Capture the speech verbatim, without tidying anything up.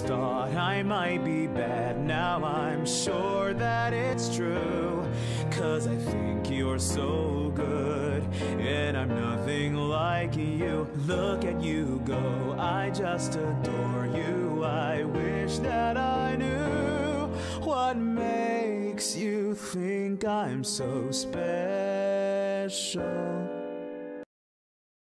always thought I might be bad. Now I'm sure that it's true, 'cause I think you're so good, and I'm nothing like you. Look at you go, I just adore you. I wish that I knew what makes you think I'm so special.